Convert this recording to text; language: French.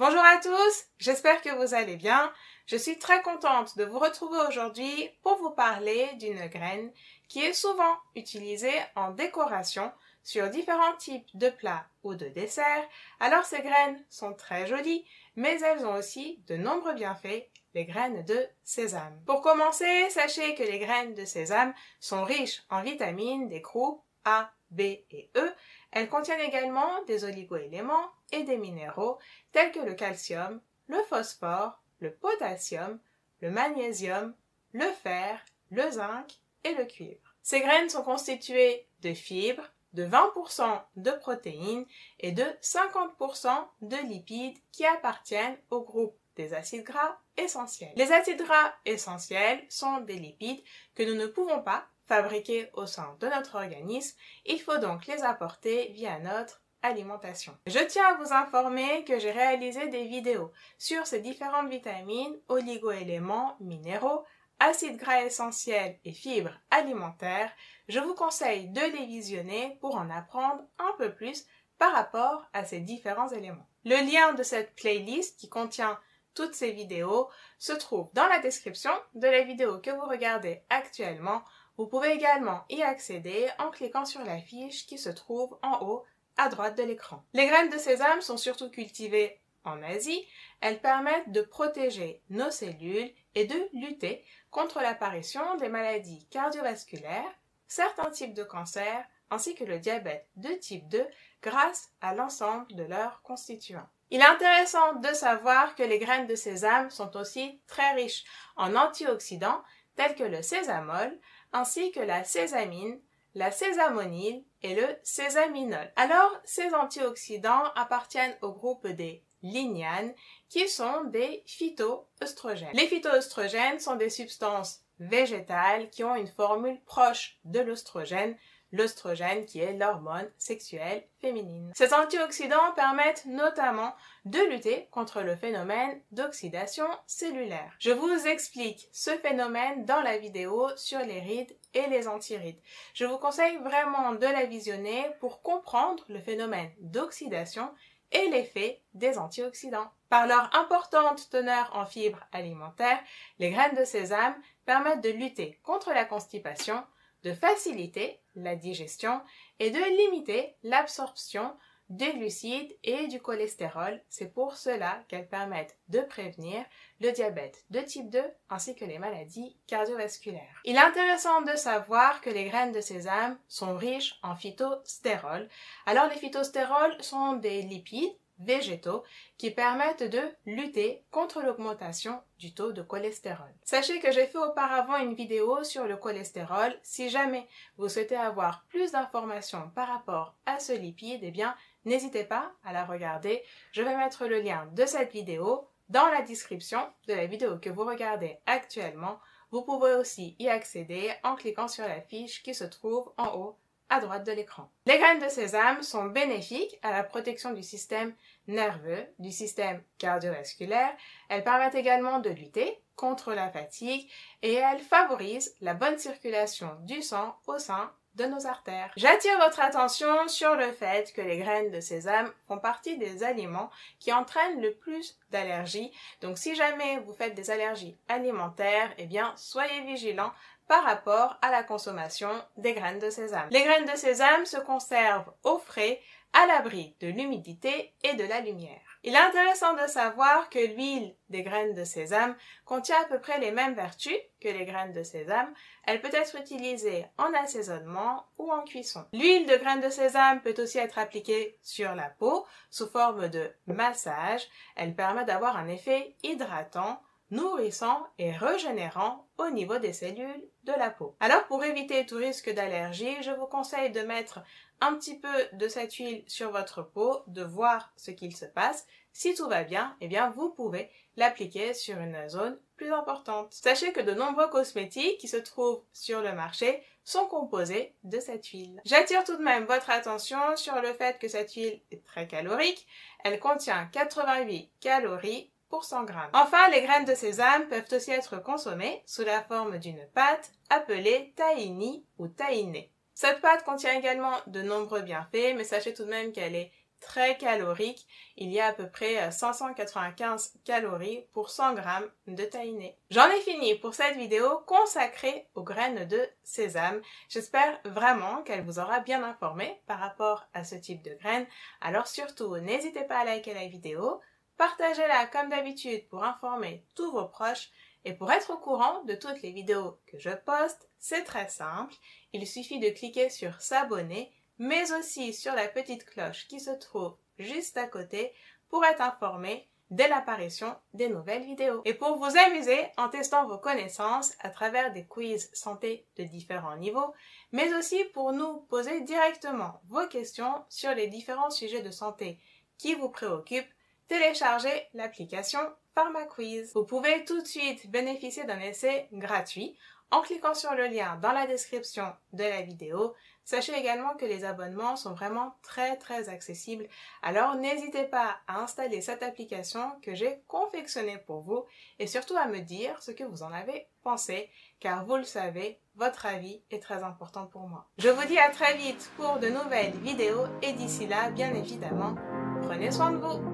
Bonjour à tous, j'espère que vous allez bien. Je suis très contente de vous retrouver aujourd'hui pour vous parler d'une graine qui est souvent utilisée en décoration sur différents types de plats ou de desserts. Alors ces graines sont très jolies, mais elles ont aussi de nombreux bienfaits, les graines de sésame. Pour commencer, sachez que les graines de sésame sont riches en vitamines des groupes A, B et E. Elles contiennent également des oligoéléments et des minéraux tels que le calcium, le phosphore, le potassium, le magnésium, le fer, le zinc et le cuivre. Ces graines sont constituées de fibres, de 20% de protéines et de 50% de lipides qui appartiennent au groupe des acides gras essentiels. Les acides gras essentiels sont des lipides que nous ne pouvons pas fabriqués au sein de notre organisme, il faut donc les apporter via notre alimentation. Je tiens à vous informer que j'ai réalisé des vidéos sur ces différentes vitamines, oligoéléments, minéraux, acides gras essentiels et fibres alimentaires. Je vous conseille de les visionner pour en apprendre un peu plus par rapport à ces différents éléments. Le lien de cette playlist qui contient toutes ces vidéos se trouve dans la description de la vidéo que vous regardez actuellement. Vous pouvez également y accéder en cliquant sur la fiche qui se trouve en haut à droite de l'écran. Les graines de sésame sont surtout cultivées en Asie. Elles permettent de protéger nos cellules et de lutter contre l'apparition des maladies cardiovasculaires, certains types de cancers ainsi que le diabète de type 2 grâce à l'ensemble de leurs constituants. Il est intéressant de savoir que les graines de sésame sont aussi très riches en antioxydants tels que le sésamol, ainsi que la sésamine, la sésamonyle et le sésaminol. Alors, ces antioxydants appartiennent au groupe des lignanes qui sont des phytoœstrogènes. Les phytoœstrogènes sont des substances végétales qui ont une formule proche de l'œstrogène, l'œstrogène qui est l'hormone sexuelle féminine. Ces antioxydants permettent notamment de lutter contre le phénomène d'oxydation cellulaire. Je vous explique ce phénomène dans la vidéo sur les rides et les antirides. Je vous conseille vraiment de la visionner pour comprendre le phénomène d'oxydation et l'effet des antioxydants. Par leur importante teneur en fibres alimentaires, les graines de sésame permettent de lutter contre la constipation, de faciliter la digestion et de limiter l'absorption des glucides et du cholestérol. C'est pour cela qu'elles permettent de prévenir le diabète de type 2 ainsi que les maladies cardiovasculaires. Il est intéressant de savoir que les graines de sésame sont riches en phytostérols. Alors les phytostérols sont des lipides végétaux qui permettent de lutter contre l'augmentation du taux de cholestérol. Sachez que j'ai fait auparavant une vidéo sur le cholestérol. Si jamais vous souhaitez avoir plus d'informations par rapport à ce lipide, eh bien, n'hésitez pas à la regarder. Je vais mettre le lien de cette vidéo dans la description de la vidéo que vous regardez actuellement. Vous pouvez aussi y accéder en cliquant sur la fiche qui se trouve en haut à droite de l'écran. Les graines de sésame sont bénéfiques à la protection du système nerveux, du système cardiovasculaire. Elles permettent également de lutter contre la fatigue et elles favorisent la bonne circulation du sang au sein de nos artères. J'attire votre attention sur le fait que les graines de sésame font partie des aliments qui entraînent le plus d'allergies. Donc si jamais vous faites des allergies alimentaires, eh bien soyez vigilants par rapport à la consommation des graines de sésame. Les graines de sésame se conservent au frais, à l'abri de l'humidité et de la lumière. Il est intéressant de savoir que l'huile des graines de sésame contient à peu près les mêmes vertus que les graines de sésame. Elle peut être utilisée en assaisonnement ou en cuisson. L'huile de graines de sésame peut aussi être appliquée sur la peau sous forme de massage. Elle permet d'avoir un effet hydratant, nourrissant et régénérant au niveau des cellules de la peau. Alors pour éviter tout risque d'allergie, je vous conseille de mettre un petit peu de cette huile sur votre peau, de voir ce qu'il se passe. Si tout va bien, eh bien vous pouvez l'appliquer sur une zone plus importante. Sachez que de nombreux cosmétiques qui se trouvent sur le marché sont composés de cette huile. J'attire tout de même votre attention sur le fait que cette huile est très calorique. Elle contient 88 calories. 100 grammes. Enfin, les graines de sésame peuvent aussi être consommées sous la forme d'une pâte appelée tahini ou tahiné. Cette pâte contient également de nombreux bienfaits, mais sachez tout de même qu'elle est très calorique. Il y a à peu près 595 calories pour 100 g de tahini. J'en ai fini pour cette vidéo consacrée aux graines de sésame. J'espère vraiment qu'elle vous aura bien informé par rapport à ce type de graines. Alors surtout, n'hésitez pas à liker la vidéo, partagez-la comme d'habitude pour informer tous vos proches. Et pour être au courant de toutes les vidéos que je poste, c'est très simple. Il suffit de cliquer sur s'abonner, mais aussi sur la petite cloche qui se trouve juste à côté pour être informé dès l'apparition des nouvelles vidéos. Et pour vous amuser en testant vos connaissances à travers des quiz santé de différents niveaux, mais aussi pour nous poser directement vos questions sur les différents sujets de santé qui vous préoccupent, téléchargez l'application PharmaQuiz. Vous pouvez tout de suite bénéficier d'un essai gratuit en cliquant sur le lien dans la description de la vidéo. Sachez également que les abonnements sont vraiment très accessibles, alors n'hésitez pas à installer cette application que j'ai confectionnée pour vous et surtout à me dire ce que vous en avez pensé, car vous le savez, votre avis est très important pour moi. Je vous dis à très vite pour de nouvelles vidéos et d'ici là, bien évidemment, prenez soin de vous.